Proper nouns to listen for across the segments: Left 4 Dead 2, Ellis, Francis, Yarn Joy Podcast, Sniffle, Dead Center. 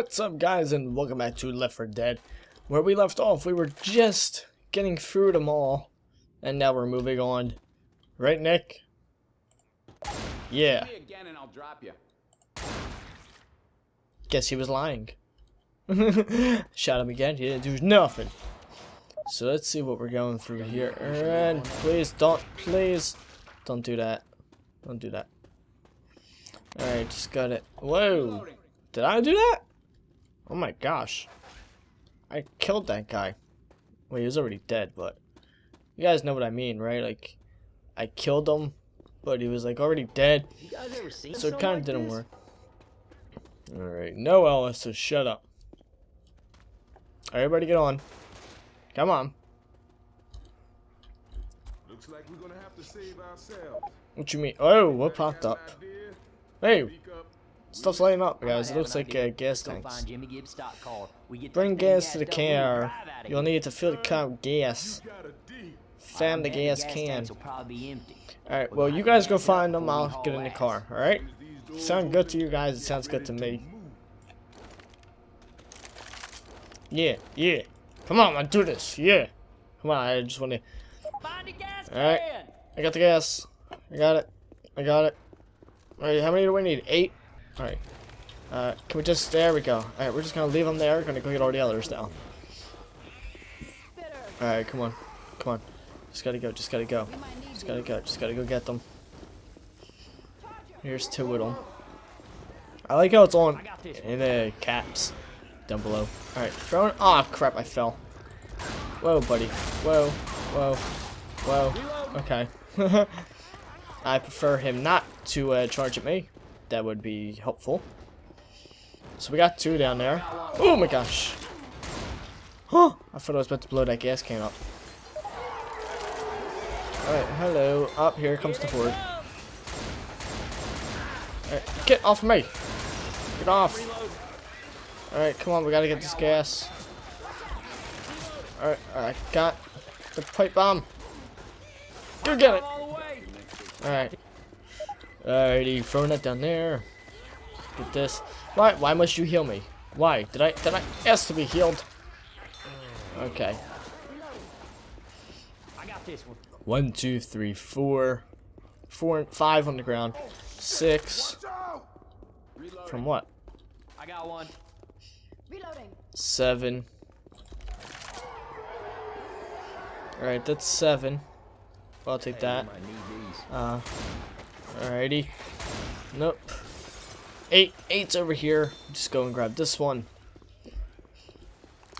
What's up, guys, and welcome back to Left 4 Dead. Where we left off, we were just getting through them all, and now we're moving on. Right, Nick? Yeah. Give me again and I'll drop you. Guess he was lying. Shot him again. He didn't do nothing. So let's see what we're going through here. And please don't do that. Don't do that. All right, just got it. Whoa. Did I do that? Oh my gosh. I killed that guy. Wait, he was already dead, but you guys know what I mean, right? Like, I killed him, but he was like already dead. So it kind of didn't work. Alright, no Ellis, so shut up. Everybody get on. Come on. Looks like we're gonna have to save ourselves. What you mean? Oh, what popped up? Hey! Stuff's lighting up, guys. It looks like gas tanks. Bring gas to the car. You'll need to fill the car with gas. Fam, the gas can. Alright, well, you guys go find them. I'll get in the car, alright? Sound good to you guys? It sounds good to me. Yeah, yeah. Come on, man, do this. Yeah. Come on, I just want to... Alright, I got the gas. I got it. I got it. Alright, how many do we need? 8? Alright, can we just, there we go. Alright, we're just gonna leave them there. We're gonna go get all the others now. Alright, come on, come on. Just gotta go, just gotta go. Just gotta go, just gotta go get them. Here's 2 of them. I like how it's on in the caps down below. Alright, throwing, aw, crap, I fell. Whoa, buddy, whoa, whoa, whoa, okay. I prefer him not to charge at me. That would be helpful. So we got 2 down there. Oh my gosh. Huh. I thought I was about to blow that gas can up. Alright, hello. Up here comes the horde. Alright, get off of me. Get off. Alright, come on. We gotta get this gas. Alright, I got the pipe bomb. Go get it. Alright. Alrighty, throwing that down there. Get this. Why must you heal me? Why? Did I ask to be healed? Okay. 1, 2, 3, 4, 4 and 5 on the ground. 6. From what? I got 1. 7. Alright, that's 7. I'll take that. Alrighty. Nope. 8. 8's over here. Just go and grab this one.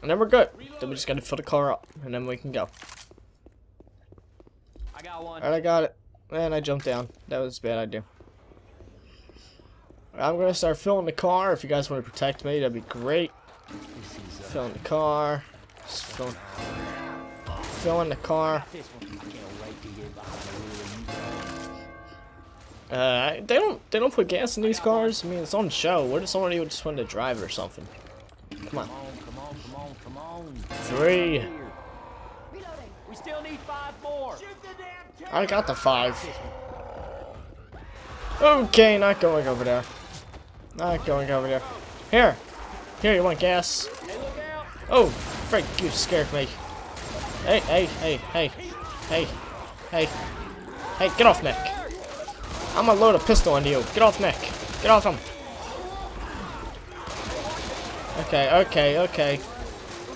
And then we're good. Then we just gotta fill the car up. And then we can go. Alright, I got it. Man, I jumped down. That was a bad idea. I'm gonna start filling the car. If you guys want to protect me, that'd be great. Filling the car. Just filling the car. They don't put gas in these cars. I mean, it's on show. What if somebody would just want to drive or something? Come on. 3. We still need 5 more. I got the 5. Okay, not going over there. Not going over there. Here. Here, you want gas? Oh, Frank, you scared me. Hey, hey, hey, hey. Hey. Hey. Hey, get off, Nick. I'm gonna load a pistol on you. Get off, Nick. Get off him. Okay, okay, okay.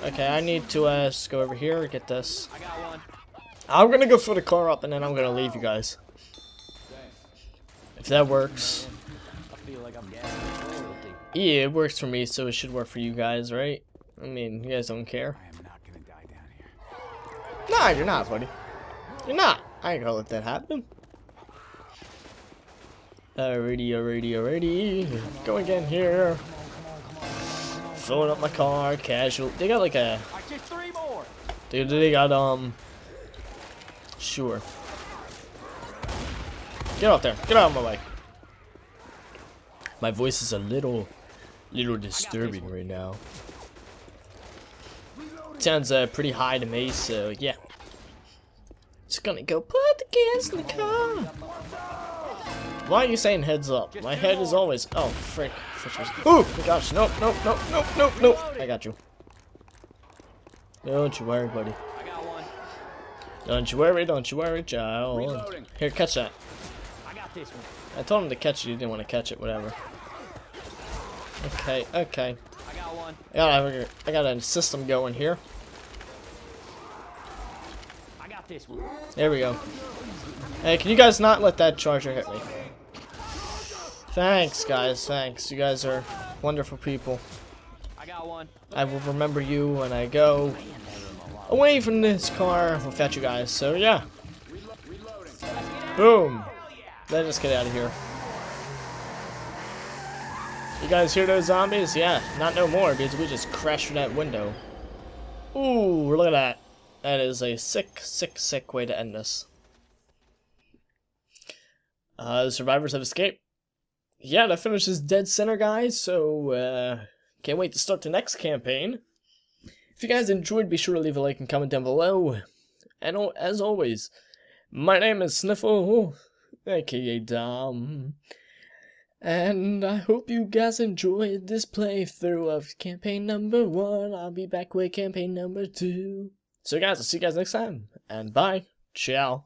Okay, I need to just go over here and get this. I'm gonna go fill the car up and then I'm gonna leave you guys. If that works. Yeah, it works for me, so it should work for you guys, right? I mean, you guys don't care. Nah, you're not, buddy. You're not. I ain't gonna let that happen. Alrighty, alrighty, alrighty. Going in here. Filling up my car, casual. They got like a... Dude, they got, Sure. Get out there. Get out of my way. My voice is a little disturbing right now. Sounds pretty high to me, so yeah. Just gonna go put the gas in the car. Why are you saying heads up? My head is always... Oh, frick. Oh, my gosh. Nope, nope, nope, nope, nope, nope. I got you. Don't you worry, buddy. Don't you worry, child. Here, catch that. I told him to catch it. He didn't want to catch it. Whatever. Okay, okay. I got a system going here. There we go. Hey, can you guys not let that charger hit me? Thanks, guys. Thanks. You guys are wonderful people. I will remember you when I go away from this car without you guys. So, yeah. Boom. Let's just get out of here. You guys hear those zombies? Yeah. Not no more, because we just crashed through that window. Ooh, look at that. That is a sick, sick, sick way to end this. The survivors have escaped. Yeah, that finishes Dead Center, guys, so can't wait to start the next campaign. If you guys enjoyed, be sure to leave a like and comment down below. And as always, my name is Sniffle, aka Dom. And I hope you guys enjoyed this playthrough of campaign number 1. I'll be back with campaign number 2. So guys, I'll see you guys next time, and bye. Ciao.